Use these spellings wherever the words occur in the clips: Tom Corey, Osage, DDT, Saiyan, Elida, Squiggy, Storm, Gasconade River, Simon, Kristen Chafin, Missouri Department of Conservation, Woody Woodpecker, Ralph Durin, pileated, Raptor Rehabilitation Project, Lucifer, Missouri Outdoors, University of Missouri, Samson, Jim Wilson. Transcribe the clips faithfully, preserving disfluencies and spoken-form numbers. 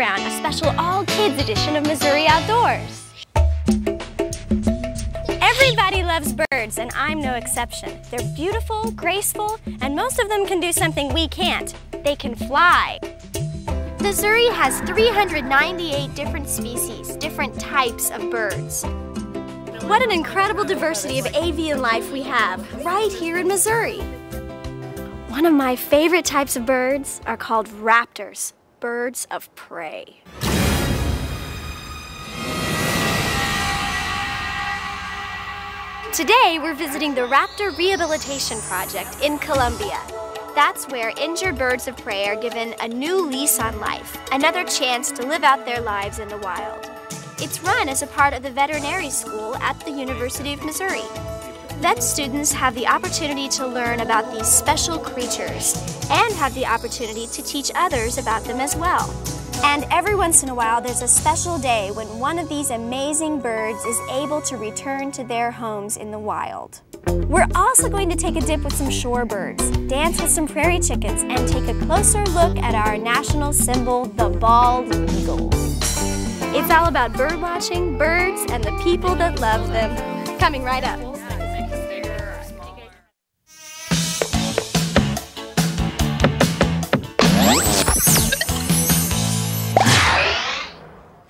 around, a special all-kids edition of Missouri Outdoors. Everybody loves birds, and I'm no exception. They're beautiful, graceful, and most of them can do something we can't. They can fly. Missouri has three hundred ninety-eight different species, different types of birds. What an incredible diversity of avian life we have right here in Missouri. One of my favorite types of birds are called raptors, birds of prey. Today we're visiting the Raptor Rehabilitation Project in Columbia. That's where injured birds of prey are given a new lease on life, another chance to live out their lives in the wild. It's run as a part of the veterinary school at the University of Missouri. Vet students have the opportunity to learn about these special creatures and have the opportunity to teach others about them as well. And every once in a while there's a special day when one of these amazing birds is able to return to their homes in the wild. We're also going to take a dip with some shorebirds, dance with some prairie chickens, and take a closer look at our national symbol, the bald eagle. It's all about bird watching, birds, and the people that love them. Coming right up.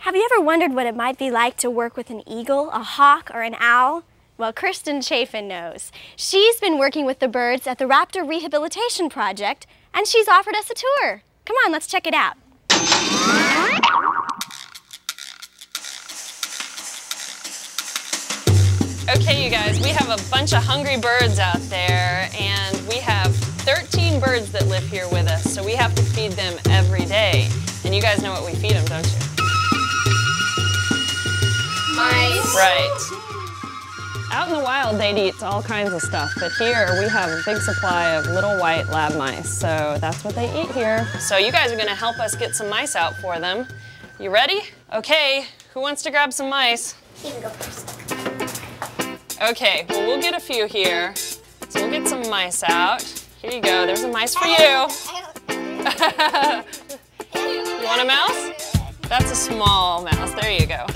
Have you ever wondered what it might be like to work with an eagle, a hawk, or an owl? Well, Kristen Chafin knows. She's been working with the birds at the Raptor Rehabilitation Project, and she's offered us a tour. Come on, let's check it out. Okay, you guys, we have a bunch of hungry birds out there, and we have thirteen birds that live here with us, so we have to feed them every day. And you guys know what we feed them, don't you? Mice. Right. Out in the wild, they'd eat all kinds of stuff, but here we have a big supply of little white lab mice, so that's what they eat here. So you guys are gonna help us get some mice out for them. You ready? Okay, who wants to grab some mice? You can go first. Okay, well, we'll get a few here. So we'll get some mice out. Here you go, there's a mice for you. You want a mouse? That's a small mouse, there you go.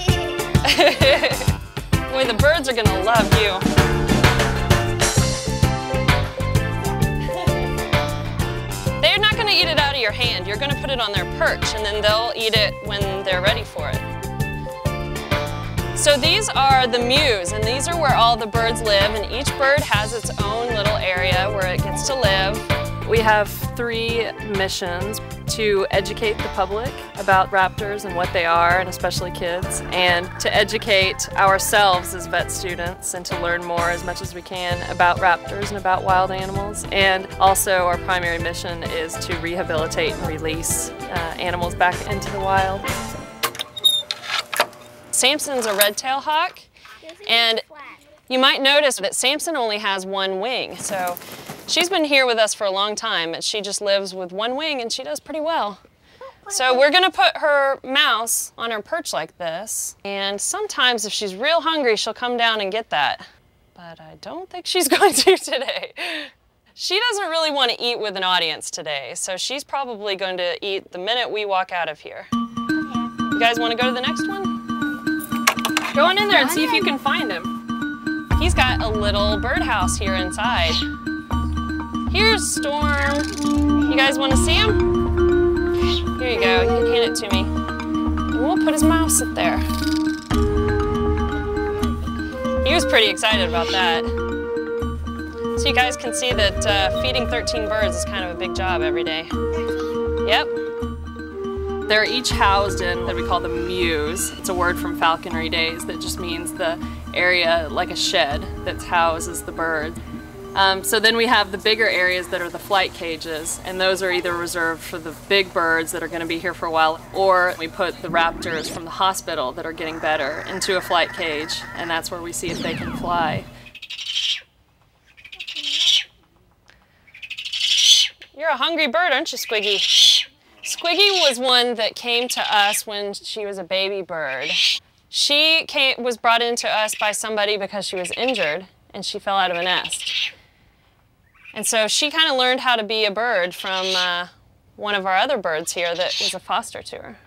Boy, the birds are gonna love you. They're not gonna eat it out of your hand. You're gonna put it on their perch, and then they'll eat it when they're ready for it. So these are the mews, and these are where all the birds live, and each bird has its own little area where it gets to live. We have three missions: to educate the public about raptors and what they are, and especially kids, and to educate ourselves as vet students and to learn more as much as we can about raptors and about wild animals. And also our primary mission is to rehabilitate and release uh, animals back into the wild. Samson's a red-tailed hawk, and you might notice that Samson only has one wing. So she's been here with us for a long time, and she just lives with one wing, and she does pretty well. So we're gonna put her mouse on her perch like this, and sometimes if she's real hungry, she'll come down and get that. But I don't think she's going to today. She doesn't really want to eat with an audience today, so she's probably going to eat the minute we walk out of here. You guys want to go to the next one? Go on in there and see if you can find him. He's got a little birdhouse here inside. Here's Storm. You guys want to see him? Here you go, you can hand it to me. And we'll put his mouse up there. He was pretty excited about that. So you guys can see that uh, feeding thirteen birds is kind of a big job every day. Yep. They're each housed in what we call the mews. It's a word from falconry days that just means the area like a shed that houses the birds. Um, so then we have the bigger areas that are the flight cages, and those are either reserved for the big birds that are going to be here for a while, or we put the raptors from the hospital that are getting better into a flight cage, and that's where we see if they can fly. You're a hungry bird, aren't you, Squiggy? Squiggy was one that came to us when she was a baby bird. She came, was brought into us by somebody because she was injured, and she fell out of a nest. And so she kind of learned how to be a bird from uh, one of our other birds here that was a foster to her.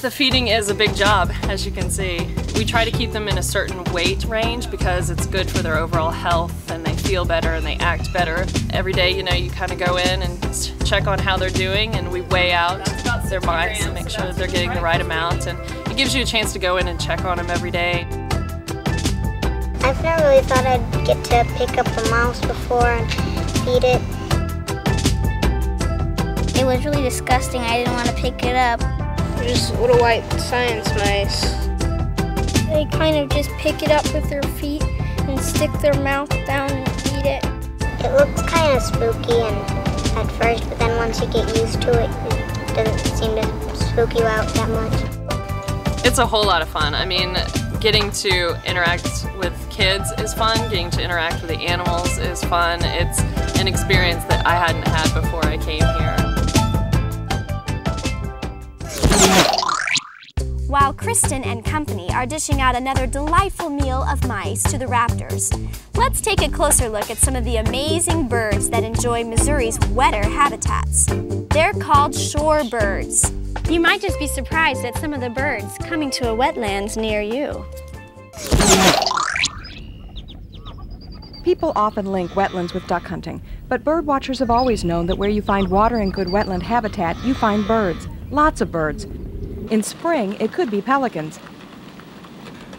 The feeding is a big job, as you can see. We try to keep them in a certain weight range because it's good for their overall health and they feel better and they act better. Every day, you know, you kind of go in and check on how they're doing and we weigh out their mites and make sure that they're getting the right amount. And it gives you a chance to go in and check on them every day. I've never really thought I'd get to pick up a mouse before and feed it. It was really disgusting. I didn't want to pick it up. They're just little white science mice. They kind of just pick it up with their feet and stick their mouth down and eat it. It looks kind of spooky and at first, but then once you get used to it, it doesn't seem to spook you out that much. It's a whole lot of fun. I mean, getting to interact with kids is fun. Getting to interact with the animals is fun. It's an experience that I hadn't had before I came here. While Kristen and company are dishing out another delightful meal of mice to the raptors, let's take a closer look at some of the amazing birds that enjoy Missouri's wetter habitats. They're called shorebirds. You might just be surprised at some of the birds coming to a wetlands near you. People often link wetlands with duck hunting, but bird watchers have always known that where you find water and good wetland habitat, you find birds, lots of birds. In spring, it could be pelicans.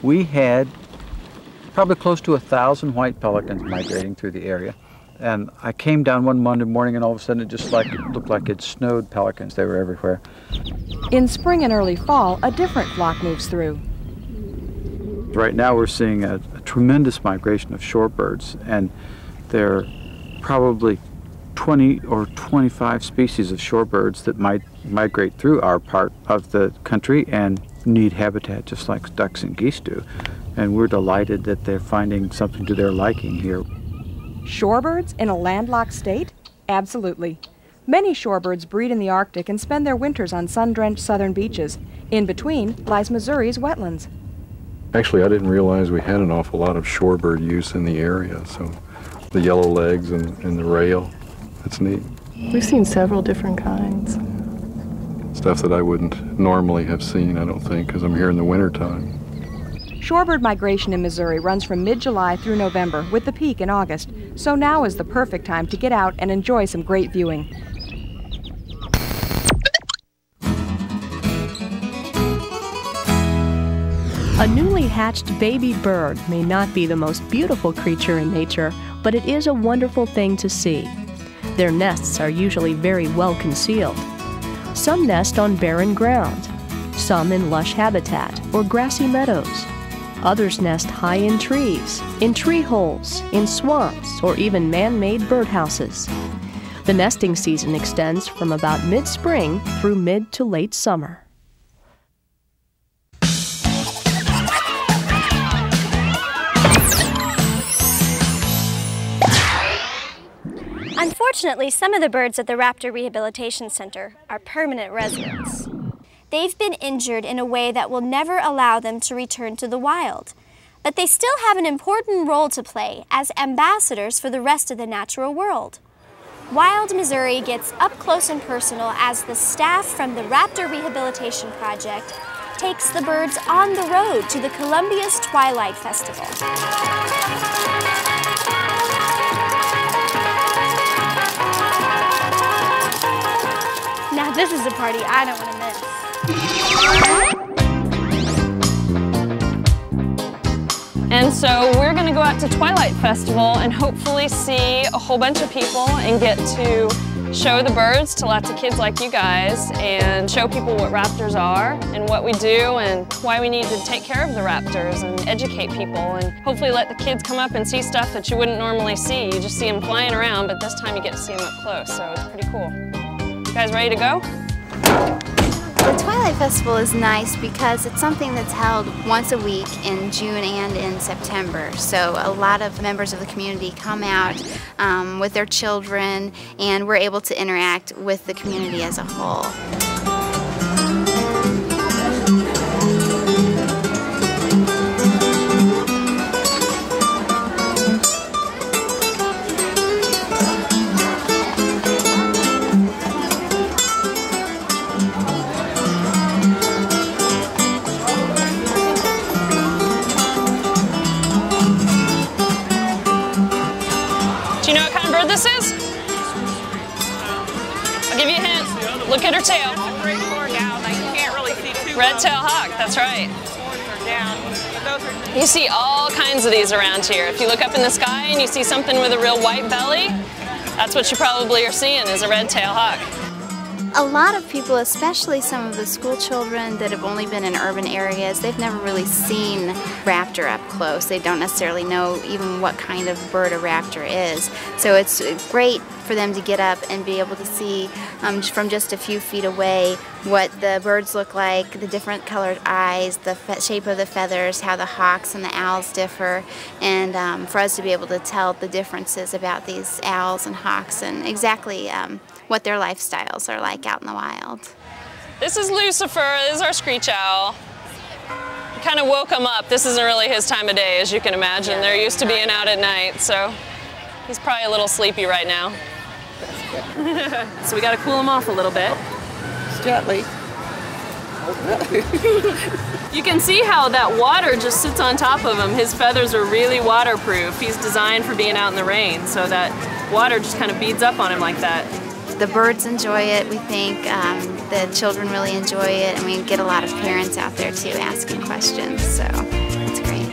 We had probably close to a thousand white pelicans migrating through the area. And I came down one Monday morning and all of a sudden it just like looked like it snowed pelicans. They were everywhere. In spring and early fall, a different flock moves through. Right now we're seeing a, a tremendous migration of shorebirds, and there are probably twenty or twenty-five species of shorebirds that might migrate through our part of the country and need habitat just like ducks and geese do. And we're delighted that they're finding something to their liking here. Shorebirds in a landlocked state? Absolutely. Many shorebirds breed in the Arctic and spend their winters on sun-drenched southern beaches. In between lies Missouri's wetlands. Actually, I didn't realize we had an awful lot of shorebird use in the area, so the yellow legs and, and the rail. It's neat. We've seen several different kinds. Stuff that I wouldn't normally have seen, I don't think, because I'm here in the wintertime. Shorebird migration in Missouri runs from mid-July through November, with the peak in August. So now is the perfect time to get out and enjoy some great viewing. A newly hatched baby bird may not be the most beautiful creature in nature, but it is a wonderful thing to see. Their nests are usually very well concealed. Some nest on barren ground, some in lush habitat or grassy meadows. Others nest high in trees, in tree holes, in swamps, or even man-made birdhouses. The nesting season extends from about mid-spring through mid to late summer. Unfortunately, some of the birds at the Raptor Rehabilitation Center are permanent residents. They've been injured in a way that will never allow them to return to the wild. But they still have an important role to play as ambassadors for the rest of the natural world. Wild Missouri gets up close and personal as the staff from the Raptor Rehabilitation Project takes the birds on the road to the Columbia's Twilight Festival. Now this is a party I don't want to miss. And so we're going to go out to Twilight Festival and hopefully see a whole bunch of people and get to show the birds to lots of kids like you guys and show people what raptors are and what we do and why we need to take care of the raptors and educate people and hopefully let the kids come up and see stuff that you wouldn't normally see. You just see them flying around, but this time you get to see them up close, so it's pretty cool. You guys ready to go? The Twilight Festival is nice because it's something that's held once a week in June and in September. So a lot of members of the community come out um, with their children, and we're able to interact with the community as a whole. this is? I'll give you a hint. Look at her tail. Red tail hawk, that's right. You see all kinds of these around here. If you look up in the sky and you see something with a real white belly, that's what you probably are seeing, is a red tail hawk. A lot of people, especially some of the school children that have only been in urban areas, they've never really seen raptor up close. They don't necessarily know even what kind of bird a raptor is. So it's great for them to get up and be able to see um, from just a few feet away what the birds look like, the different colored eyes, the shape of the feathers, how the hawks and the owls differ, and um, for us to be able to tell the differences about these owls and hawks and exactly um, what their lifestyles are like out in the wild. This is Lucifer, this is our screech owl. We kind of woke him up. This isn't really his time of day, as you can imagine. Yeah, they're used to being out at night, so he's probably a little sleepy right now. So we got to cool him off a little bit. Gently. You can see how that water just sits on top of him. His feathers are really waterproof. He's designed for being out in the rain, so that water just kind of beads up on him like that. The birds enjoy it, we think. Um, the children really enjoy it, and we get a lot of parents out there too asking questions, so it's great.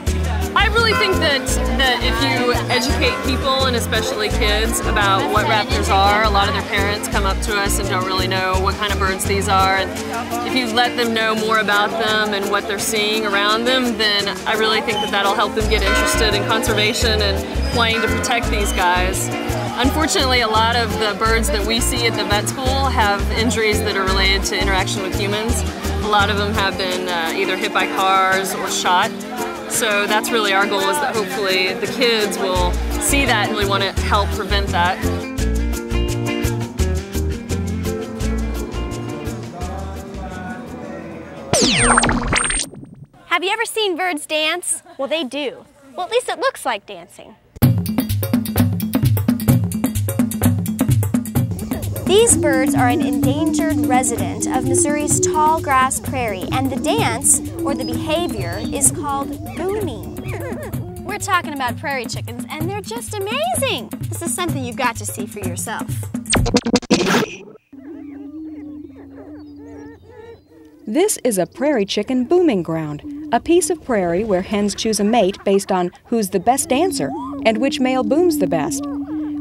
I really think that, that if you educate people, and especially kids, about what raptors are, a lot of their parents come up to us and don't really know what kind of birds these are. And if you let them know more about them and what they're seeing around them, then I really think that that'll help them get interested in conservation and wanting to protect these guys. Unfortunately, a lot of the birds that we see at the vet school have injuries that are related to interaction with humans. A lot of them have been uh, either hit by cars or shot. So that's really our goal, is that hopefully the kids will see that and really want to help prevent that. Have you ever seen birds dance? Well, they do. Well, at least it looks like dancing. These birds are an endangered resident of Missouri's tall grass prairie, and the dance, or the behavior, is called booming. We're talking about prairie chickens, and they're just amazing! This is something you've got to see for yourself. This is a prairie chicken booming ground, a piece of prairie where hens choose a mate based on who's the best dancer and which male booms the best.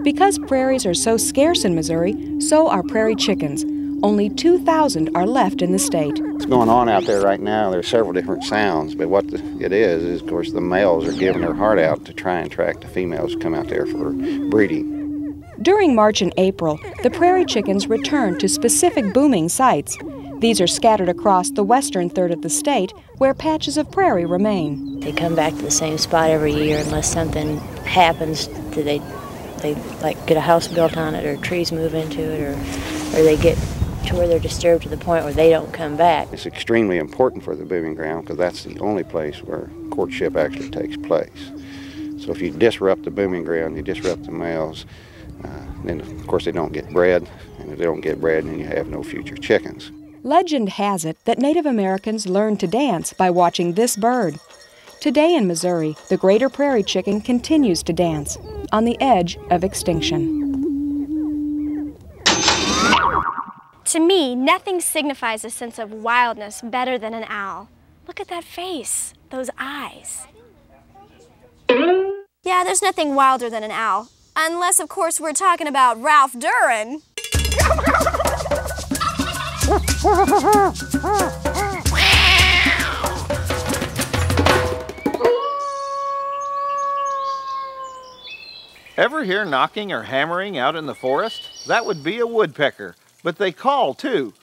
Because prairies are so scarce in Missouri, so are prairie chickens. Only two thousand are left in the state. What's going on out there right now, there's several different sounds, but what the, it is, is of course the males are giving their heart out to try and attract the females to come out there for breeding. During March and April, the prairie chickens return to specific booming sites. These are scattered across the western third of the state, where patches of prairie remain. They come back to the same spot every year unless something happens that they They like get a house built on it, or trees move into it, or, or they get to where they're disturbed to the point where they don't come back. It's extremely important for the booming ground because that's the only place where courtship actually takes place. So if you disrupt the booming ground, you disrupt the males, uh, then of course they don't get bred, and if they don't get bred, then you have no future chickens. Legend has it that Native Americans learned to dance by watching this bird. Today in Missouri, the greater prairie chicken continues to dance, on the edge of extinction. To me, nothing signifies a sense of wildness better than an owl. Look at that face, those eyes. Yeah, there's nothing wilder than an owl. Unless, of course, we're talking about Ralph Durin. Ever hear knocking or hammering out in the forest? That would be a woodpecker, but they call too.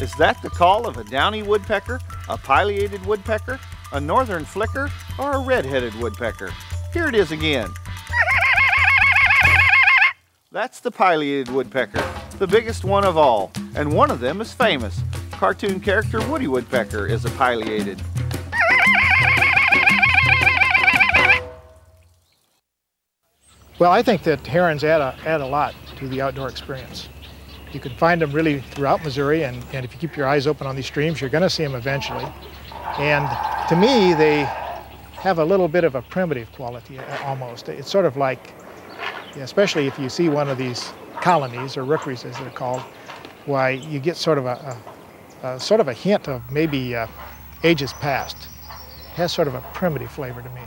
Is that the call of a downy woodpecker, a pileated woodpecker, a northern flicker, or a red-headed woodpecker? Here it is again. That's the pileated woodpecker, the biggest one of all, and one of them is famous. Cartoon character Woody Woodpecker is a pileated. Well, I think that herons add a, add a lot to the outdoor experience. You can find them really throughout Missouri, and, and if you keep your eyes open on these streams, you're going to see them eventually. And to me, they have a little bit of a primitive quality almost. It's sort of like, especially if you see one of these colonies, or rookeries as they're called, why you get sort of a, a, a sort of a hint of maybe uh, ages past. It has sort of a primitive flavor to me.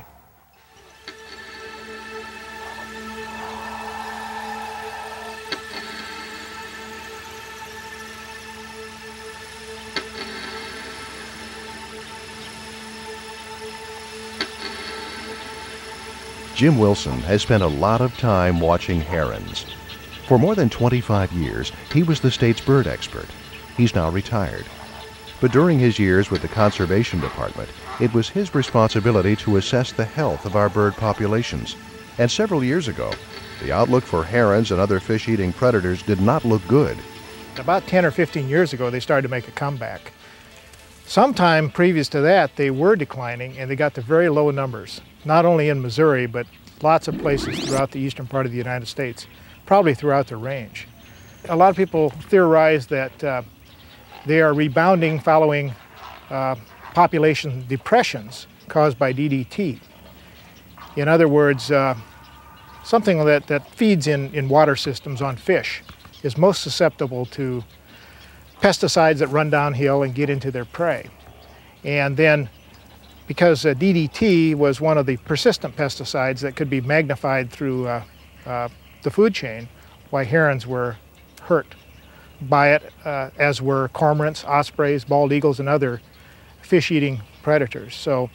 Jim Wilson has spent a lot of time watching herons. For more than twenty-five years, he was the state's bird expert. He's now retired. But during his years with the Conservation Department, it was his responsibility to assess the health of our bird populations. And several years ago, the outlook for herons and other fish-eating predators did not look good. About ten or fifteen years ago, they started to make a comeback. Sometime previous to that, they were declining, and they got to very low numbers. Not only in Missouri, but lots of places throughout the eastern part of the United States, probably throughout the range. A lot of people theorize that uh, they are rebounding following uh, population depressions caused by D D T. In other words, uh, something that, that feeds in, in water systems on fish is most susceptible to pesticides that run downhill and get into their prey. And then because uh, D D T was one of the persistent pesticides that could be magnified through uh, uh, the food chain, why herons were hurt by it, uh, as were cormorants, ospreys, bald eagles, and other fish-eating predators. So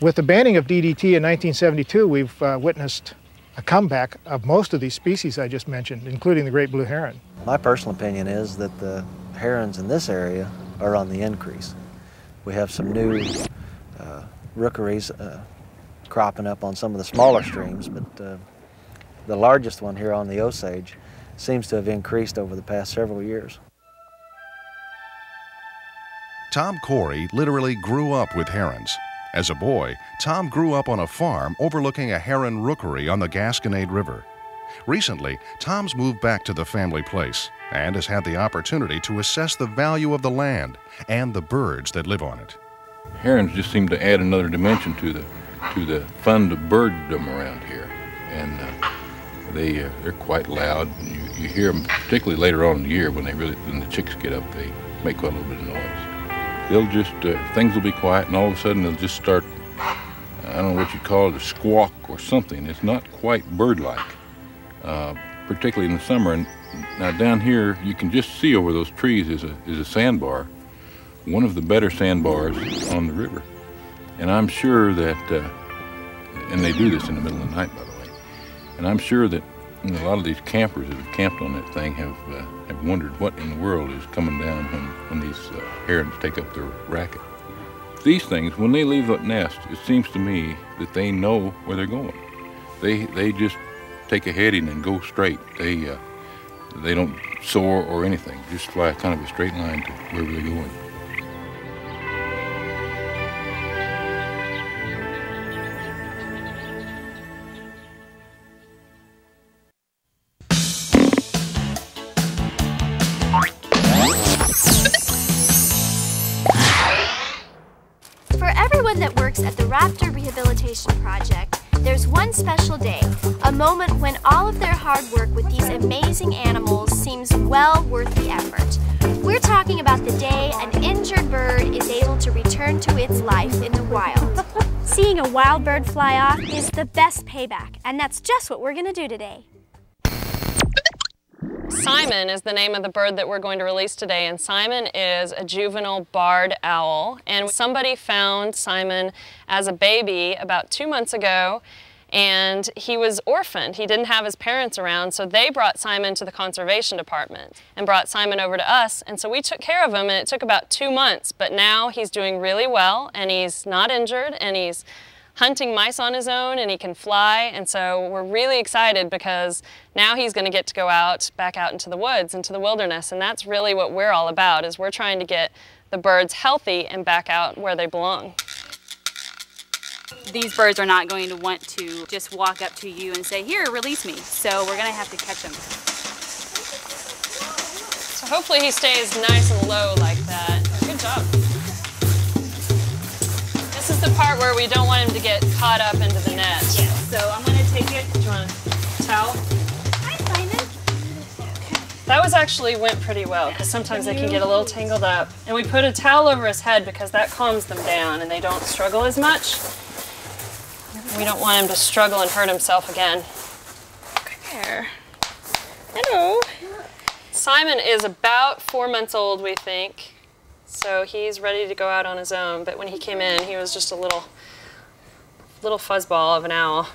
with the banning of D D T in nineteen seventy-two, we've uh, witnessed a comeback of most of these species I just mentioned, including the great blue heron. My personal opinion is that the herons in this area are on the increase. We have some new Uh, rookeries uh, cropping up on some of the smaller streams, but uh, the largest one here on the Osage seems to have increased over the past several years. Tom Corey literally grew up with herons. As a boy, Tom grew up on a farm overlooking a heron rookery on the Gasconade River. Recently, Tom's moved back to the family place and has had the opportunity to assess the value of the land and the birds that live on it. Herons just seem to add another dimension to the to the fun of birddom around here, and uh, they uh, they're quite loud. And you, you hear them particularly later on in the year when they really when the chicks get up. They make quite a little bit of noise. They'll just uh, things will be quiet, and all of a sudden they'll just start. I don't know what you call it, a squawk or something. It's not quite bird-like, uh, particularly in the summer. And now down here you can just see over those trees is a is a sandbar. One of the better sandbars on the river. And I'm sure that, uh, and they do this in the middle of the night, by the way, and I'm sure that you know, a lot of these campers that have camped on that thing have, uh, have wondered what in the world is coming down when, when these uh, herons take up their racket. These things, when they leave that nest, it seems to me that they know where they're going. They, they just take a heading and go straight. They, uh, they don't soar or anything, just fly kind of a straight line to wherever they're going. Raptor Rehabilitation Project, there's one special day, a moment when all of their hard work with these amazing animals seems well worth the effort. We're talking about the day an injured bird is able to return to its life in the wild. Seeing a wild bird fly off is the best payback, and that's just what we're going to do today. Simon is the name of the bird that we're going to release today, and Simon is a juvenile barred owl, and somebody found Simon as a baby about two months ago, and he was orphaned. He didn't have his parents around, so they brought Simon to the conservation department and brought Simon over to us, and so we took care of him, and it took about two months, but now he's doing really well, and he's not injured, and he's hunting mice on his own, and he can fly, and so we're really excited because now he's going to get to go out, back out into the woods, into the wilderness, and that's really what we're all about, is we're trying to get the birds healthy and back out where they belong. These birds are not going to want to just walk up to you and say, here, release me, so we're going to have to catch them. So hopefully he stays nice and low like that. Good job. This is the part where we don't want him to get caught up into the net. Yeah. So I'm going to take it. Do you want a towel? Hi, Simon. Okay. That was actually went pretty well, because sometimes they can get a little tangled up. And we put a towel over his head because that calms them down and they don't struggle as much. We don't want him to struggle and hurt himself again. There. Hello. Simon is about four months old, we think. So he's ready to go out on his own, but when he came in, he was just a little, little fuzzball of an owl.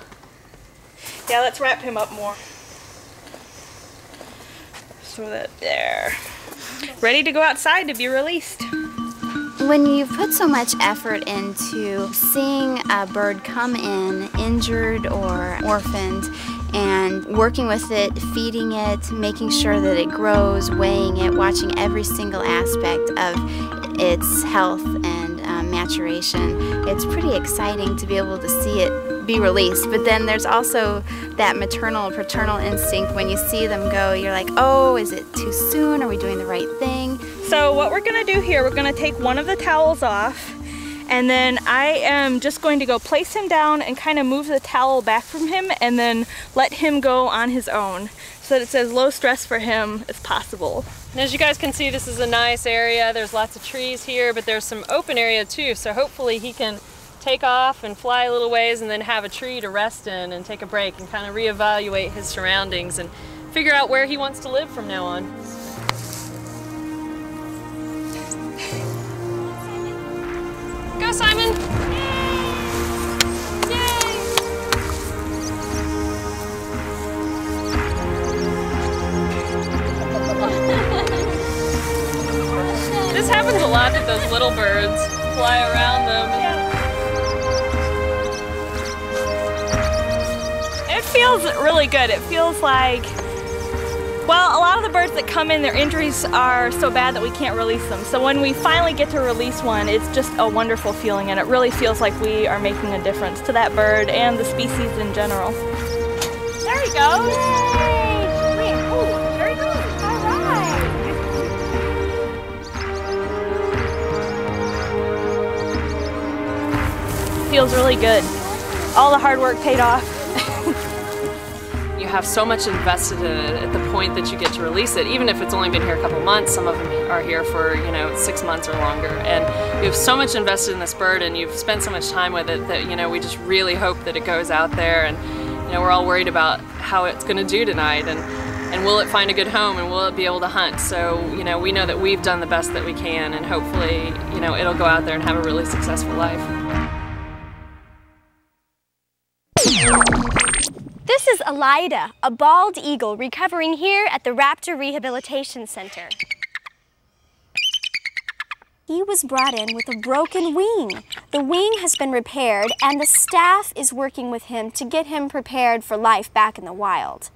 Yeah, let's wrap him up more. Throw that there. Ready to go outside to be released. When you put so much effort into seeing a bird come in injured or orphaned, and working with it, feeding it, making sure that it grows, weighing it, watching every single aspect of its health and uh, maturation, it's pretty exciting to be able to see it be released. But then there's also that maternal, paternal instinct. When you see them go, you're like, oh, is it too soon? Are we doing the right thing? So what we're gonna do here, we're gonna take one of the towels off, and then I am just going to go place him down and kind of move the towel back from him and then let him go on his own so that it's as low stress for him as possible. And as you guys can see, this is a nice area. There's lots of trees here, but there's some open area too, so hopefully he can take off and fly a little ways and then have a tree to rest in and take a break and kind of reevaluate his surroundings and figure out where he wants to live from now on. Go, Simon! Yay! Yay! This happens a lot that those little birds fly around them. Yeah. It feels really good. It feels like, well, a lot of the birds that come in, their injuries are so bad that we can't release them. So when we finally get to release one, it's just a wonderful feeling, and it really feels like we are making a difference to that bird and the species in general. There he goes. Yay! Wait, oh, there he goes. All right. Feels really good. All the hard work paid off. Have so much invested in it at the point that you get to release it, even if it's only been here a couple months. Some of them are here for, you know, six months or longer, and you have so much invested in this bird and you've spent so much time with it that, you know, we just really hope that it goes out there, and, you know, we're all worried about how it's going to do tonight, and and will it find a good home, and will it be able to hunt. So, you know, we know that we've done the best that we can, and hopefully, you know, it'll go out there and have a really successful life. This is Elida, a bald eagle recovering here at the Raptor Rehabilitation Center. He was brought in with a broken wing. The wing has been repaired, and the staff is working with him to get him prepared for life back in the wild.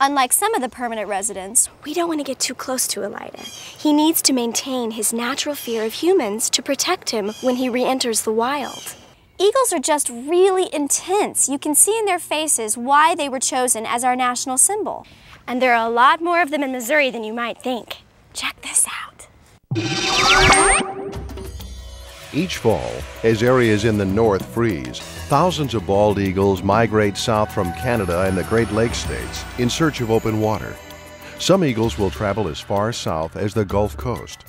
Unlike some of the permanent residents, we don't want to get too close to Elida. He needs to maintain his natural fear of humans to protect him when he re-enters the wild. Eagles are just really intense. You can see in their faces why they were chosen as our national symbol. And there are a lot more of them in Missouri than you might think. Check this out. Each fall, as areas in the north freeze, thousands of bald eagles migrate south from Canada and the Great Lakes states in search of open water. Some eagles will travel as far south as the Gulf Coast.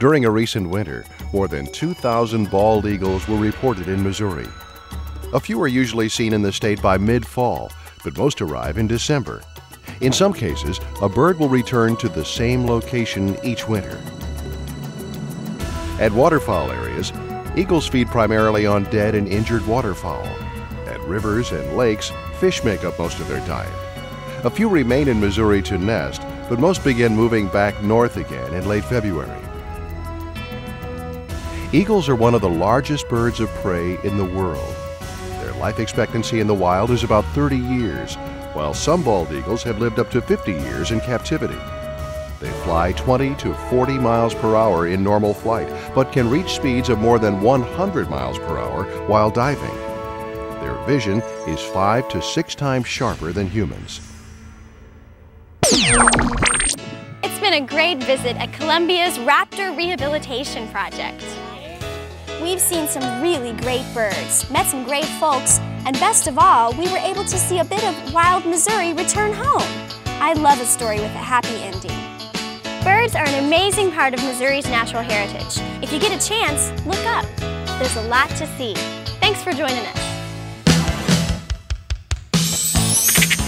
During a recent winter, more than two thousand bald eagles were reported in Missouri. A few are usually seen in the state by mid-fall, but most arrive in December. In some cases, a bird will return to the same location each winter. At waterfowl areas, eagles feed primarily on dead and injured waterfowl. At rivers and lakes, fish make up most of their diet. A few remain in Missouri to nest, but most begin moving back north again in late February. Eagles are one of the largest birds of prey in the world. Their life expectancy in the wild is about thirty years, while some bald eagles have lived up to fifty years in captivity. They fly twenty to forty miles per hour in normal flight, but can reach speeds of more than one hundred miles per hour while diving. Their vision is five to six times sharper than humans. It's been a great visit at Columbia's Raptor Rehabilitation Project. We've seen some really great birds, met some great folks, and best of all, we were able to see a bit of wild Missouri return home. I love a story with a happy ending. Birds are an amazing part of Missouri's natural heritage. If you get a chance, look up. There's a lot to see. Thanks for joining us.